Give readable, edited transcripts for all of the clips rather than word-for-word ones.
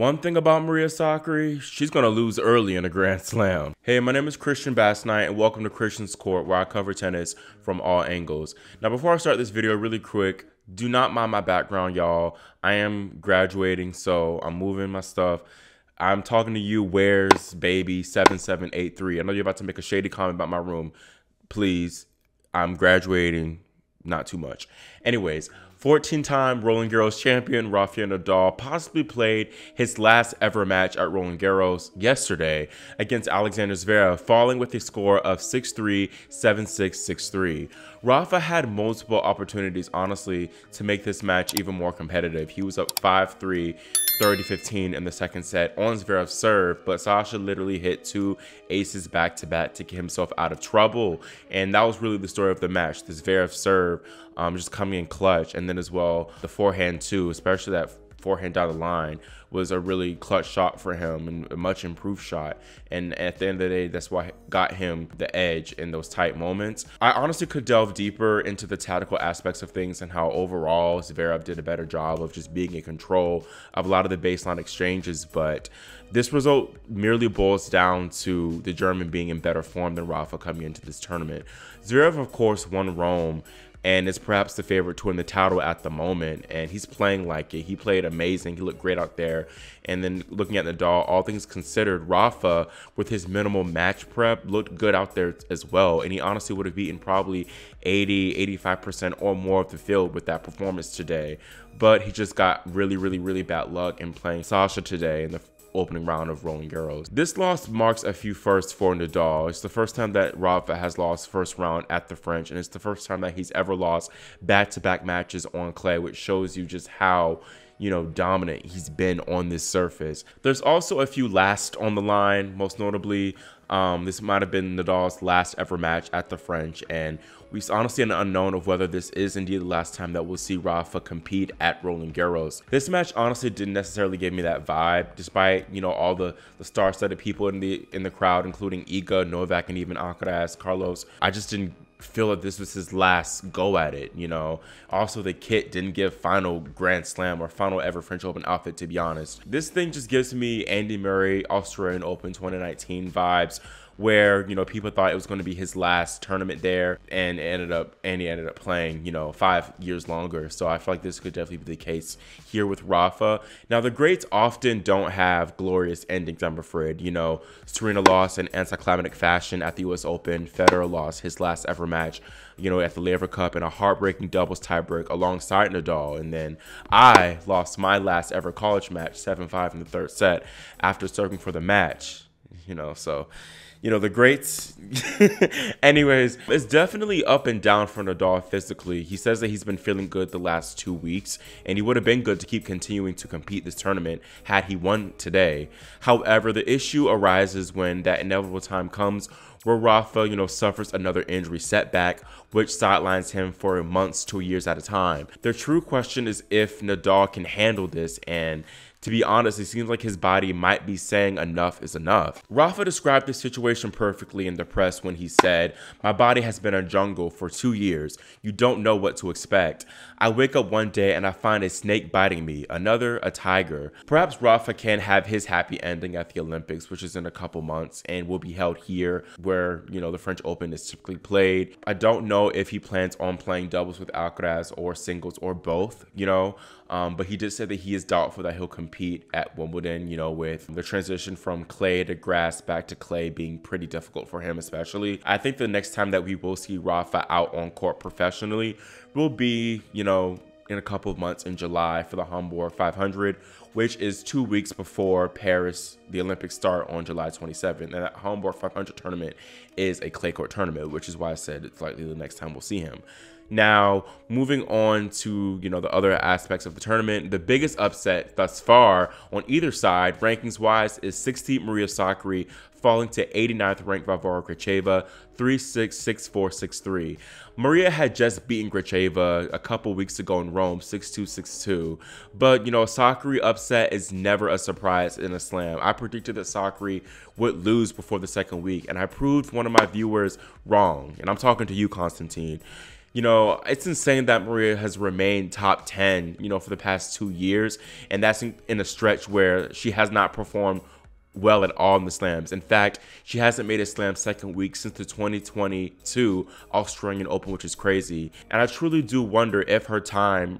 One thing about Maria Sakkari, she's going to lose early in a Grand Slam. Hey, my name is Christian Bassnight, and welcome to Christian's Court, where I cover tennis from all angles. Now, before I start this video really quick, do not mind my background, y'all. I am graduating, so I'm moving my stuff. I'm talking to you, where's baby 7783. I know you're about to make a shady comment about my room. Please, I'm graduating, not too much. Anyways, 14-time Roland Garros champion Rafael Nadal possibly played his last ever match at Roland Garros yesterday against Alexander Zverev, falling with a score of 6-3, 7-6, 6-3. Rafa had multiple opportunities, honestly, to make this match even more competitive. He was up 5-3, 30-15 in the second set on Zverev's serve, but Sasha literally hit two aces back-to-back to get himself out of trouble. And that was really the story of the match, the Zverev serve just coming in clutch. And then as well, the forehand too, especially that forehand down the line, was a really clutch shot for him and a much improved shot. And at the end of the day, that's what got him the edge in those tight moments. I honestly could delve deeper into the tactical aspects of things and how overall Zverev did a better job of just being in control of a lot of the baseline exchanges, but this result merely boils down to the German being in better form than Rafa coming into this tournament. Zverev, of course, won Rome and is perhaps the favorite to win the title at the moment, and he's playing like it. He played amazing, he looked great out there. And then looking at Nadal, all things considered, Rafa, with his minimal match prep, looked good out there as well, and he honestly would have beaten probably 80, 85% or more of the field with that performance today. But he just got really bad luck in playing Sasha today in the opening round of Roland Garros. This loss marks a few firsts for Nadal. It's the first time that Rafa has lost first round at the French, and it's the first time that he's ever lost back-to-back matches on clay, which shows you just how, you know, dominant he's been on this surface. There's also a few last on the line, most notably, this might have been Nadal's last ever match at the French, and we're honestly an unknown of whether this is indeed the last time that we'll see Rafa compete at Roland Garros. This match honestly didn't necessarily give me that vibe, despite, you know, all the star-studded people in the crowd, including Iga, Novak, and even Alcaraz, Carlos. I just didn't feel that this was his last go at it, you know. Also, the kit didn't give final Grand Slam or final ever French Open outfit, to be honest. This thing just gives me Andy Murray, Australian Open 2019 vibes, where, you know, people thought it was going to be his last tournament there, and he ended up playing, you know, 5 years longer. So I feel like this could definitely be the case here with Rafa. Now, the greats often don't have glorious endings, I'm afraid. You know, Serena lost in anticlimactic fashion at the US Open. Federer lost his last ever match, you know, at the Laver Cup in a heartbreaking doubles tiebreak alongside Nadal. And then I lost my last ever college match, 7-5 in the third set, after circling for the match, you know, so... you know, the greats. Anyways, it's definitely up and down for Nadal physically. He says that he's been feeling good the last 2 weeks, and he would have been good to keep continuing to compete this tournament had he won today. However, the issue arises when that inevitable time comes where Rafa, you know, suffers another injury setback, which sidelines him for months to years at a time. The true question is if Nadal can handle this, and to be honest, it seems like his body might be saying enough is enough. Rafa described the situation perfectly in the press when he said, "My body has been a jungle for 2 years. You don't know what to expect. I wake up one day and I find a snake biting me, another a tiger." Perhaps Rafa can have his happy ending at the Olympics, which is in a couple months and will be held here where, you know, the French Open is typically played. I don't know if he plans on playing doubles with Alcaraz or singles or both, you know, but he did say that he is doubtful that he'll compete at Wimbledon, you know, with the transition from clay to grass back to clay being pretty difficult for him especially. I think the next time that we will see Rafa out on court professionally will be, you know, in a couple of months in July for the Hamburg 500, which is 2 weeks before Paris, the Olympics start on July 27th. And that Hamburg 500 tournament is a clay court tournament, which is why I said it's likely the next time we'll see him. Now, moving on to, you know, the other aspects of the tournament, the biggest upset thus far on either side, rankings-wise, is 16th Maria Sakkari falling to 89th ranked Varvara Gracheva, 3-6, 6-4, 6-3. Maria had just beaten Gracheva a couple weeks ago in Rome, 6-2, 6-2. But, you know, a Sakkari upset is never a surprise in a slam. I predicted that Sakkari would lose before the second week, and I proved one of my viewers wrong. And I'm talking to you, Constantine. You know, it's insane that Maria has remained top 10, you know, for the past 2 years. And that's in a stretch where she has not performed well at all in the slams. In fact, she hasn't made a slam second week since the 2022 Australian Open, which is crazy. And I truly do wonder if her time,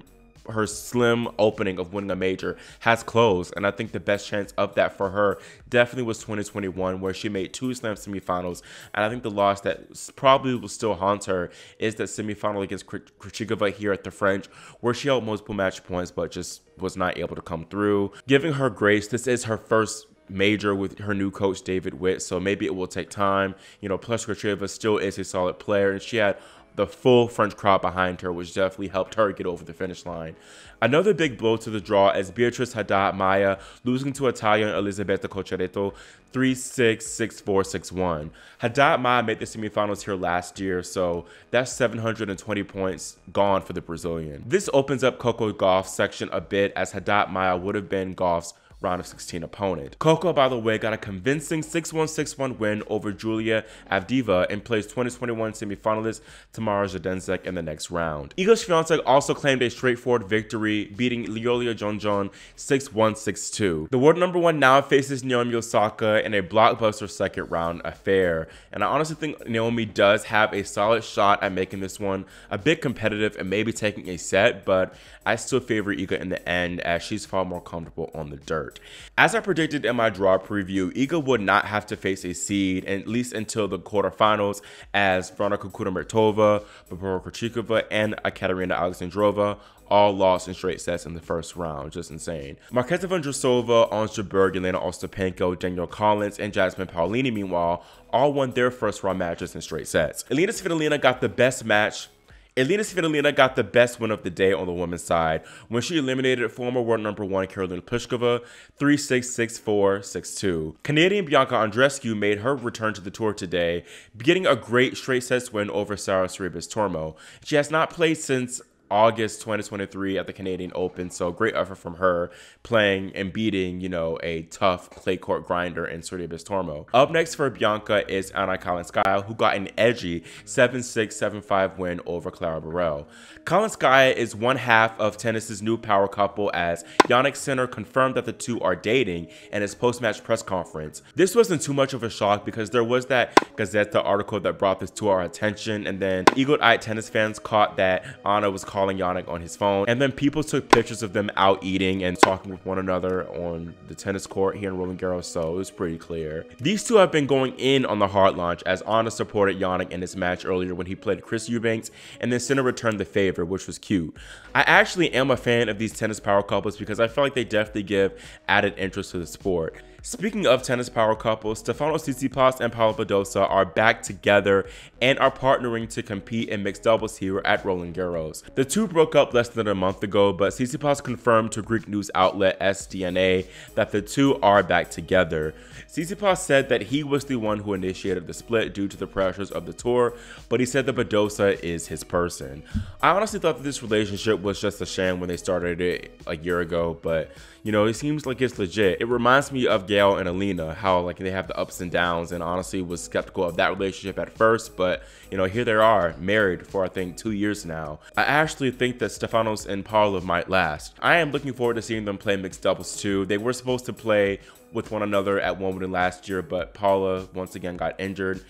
her slim opening of winning a major, has closed. And I think the best chance of that for her definitely was 2021, where she made 2 slam semifinals. And I think the loss that probably will still haunt her is that semifinal against Krejcikova here at the French, where she held multiple match points but just was not able to come through. Giving her grace, this is her first major with her new coach, David Witt, so maybe it will take time. You know, plus Krejcikova still is a solid player, and she had the full French crowd behind her, which definitely helped her get over the finish line. Another big blow to the draw is Beatriz Haddad Maia losing to Italian Elisabetta Cocciaretto 3-6, 6-4, 6-1. Haddad Maia made the semifinals here last year, so that's 720 points gone for the Brazilian. This opens up Coco Gauff's section a bit, as Haddad Maia would have been Gauff's round of 16 opponent. Coco, by the way, got a convincing 6-1, 6-1 win over Julia Avdiva and plays 2021 semifinalist Tamara Zdenczek in the next round. Iga Świątek also claimed a straightforward victory, beating Leolia Jonjon 6-1, 6-2. The world #1 now faces Naomi Osaka in a blockbuster second round affair, and I honestly think Naomi does have a solid shot at making this one a bit competitive and maybe taking a set, but I still favor Iga in the end, as she's far more comfortable on the dirt. As I predicted in my draw preview, Iga would not have to face a seed, at least until the quarterfinals, as Varvara Kudermetova, Barbora Krejčíková, and Ekaterina Alexandrova all lost in straight sets in the first round. Just insane. Markéta Vondroušová, Ons Jabeur, Elena Ostapenko, Danielle Collins, and Jasmine Paolini, meanwhile, all won their first round matches in straight sets. Elena Svitolina got the best win of the day on the women's side when she eliminated former world #1 Karolina Pliskova 3-6, 6-4, 6-2. Canadian Bianca Andreescu made her return to the tour today, getting a great straight sets win over Sara Sribas-Tormo. She has not played since August 2023 at the Canadian Open, so great effort from her, playing and beating, you know, a tough clay court grinder in Sribas-Tormo. Up next for Bianca is Anna Kalinskaya, who got an edgy 7-6, 7-5 win over Clara Burrell. Kalinskaya is one half of tennis's new power couple, as Jannik Sinner confirmed that the two are dating in his post-match press conference. This wasn't too much of a shock, because there was that Gazeta article that brought this to our attention, and then eagle-eyed tennis fans caught that Anna was calling Jannik on his phone, and then people took pictures of them out eating and talking with one another on the tennis court here in Roland Garros, so it was pretty clear. These two have been going in on the hard launch, as Anna supported Jannik in his match earlier when he played Chris Eubanks, and then Sinner returned the favor, which was cute. I actually am a fan of these tennis power couples, because I feel like they definitely give added interest to the sport. Speaking of tennis power couples, Stefanos Tsitsipas and Paula Badosa are back together and are partnering to compete in mixed doubles here at Roland Garros. The two broke up less than a month ago, but Tsitsipas confirmed to Greek news outlet SDNA that the two are back together. Tsitsipas said that he was the one who initiated the split due to the pressures of the tour, but he said that Badosa is his person. I honestly thought that this relationship was just a sham when they started it a year ago, but you know, it seems like it's legit. It reminds me of Gail and Alina, how like they have the ups and downs, and honestly was skeptical of that relationship at first, but you know, here they are, married for I think 2 years now. I actually think that Stefanos and Paula might last. I am looking forward to seeing them play mixed doubles too. They were supposed to play with one another at Wimbledon last year, but Paula once again got injured.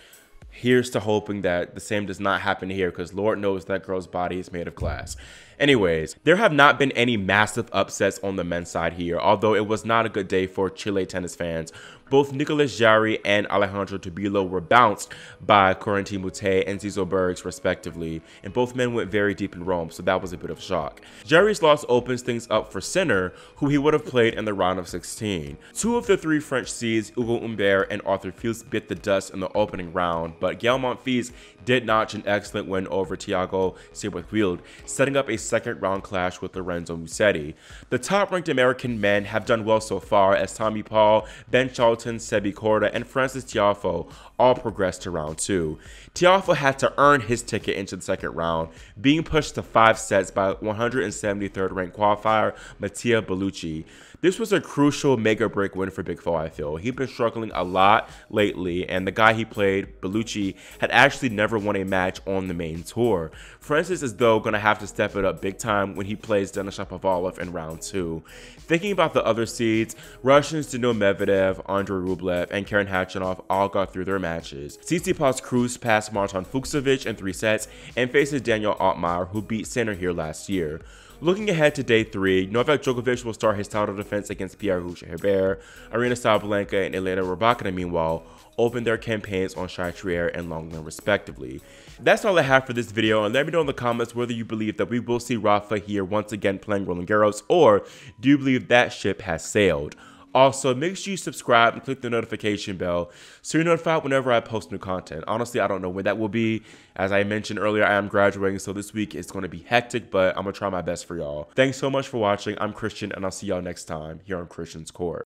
Here's to hoping that the same does not happen here, because Lord knows that girl's body is made of glass. Anyways, there have not been any massive upsets on the men's side here, although it was not a good day for Chile tennis fans. Both Nicolas Jarry and Alejandro Tobilo were bounced by Corentin Moutet and Zizo Bergs, respectively, and both men went very deep in Rome, so that was a bit of a shock. Jarry's loss opens things up for Sinner, who he would have played in the round of 16. Two of the 3 French seeds, Hugo Humbert and Arthur Fils, bit the dust in the opening round, but Gaël Monfils did notch an excellent win over Thiago Seybold, setting up a second round clash with Lorenzo Musetti. The top-ranked American men have done well so far, as Tommy Paul, Ben Charlton, Sebi Korda, and Francis Tiafoe all progressed to round 2. Tiafoe had to earn his ticket into the second round, being pushed to 5 sets by 173rd ranked qualifier Mattia Bellucci. This was a crucial mega break win for Big Four, I feel. He'd been struggling a lot lately, and the guy he played, Bellucci, had actually never won a match on the main tour. Francis is though going to have to step it up big time when he plays Denis Shapovalov in round 2. Thinking about the other seeds, Russians Daniil Medvedev, Andrei Rublev, and Karen Khachanov all got through their matches. Tsitsipas cruised past Marton Fucsovic in 3 sets and faces Daniel Altmaier, who beat Sinner here last year. Looking ahead to day 3, Novak Djokovic will start his title defense against Pierre-Hugues Herbert. Aryna Sabalenka and Elena Rybakina, meanwhile, open their campaigns on Chartrier and Longland respectively. That's all I have for this video, and let me know in the comments whether you believe that we will see Rafa here once again playing Roland Garros, or do you believe that ship has sailed? Also, make sure you subscribe and click the notification bell so you're notified whenever I post new content. Honestly, I don't know when that will be. As I mentioned earlier, I am graduating, so this week is going to be hectic, but I'm going to try my best for y'all. Thanks so much for watching. I'm Christian, and I'll see y'all next time here on Christian's Court.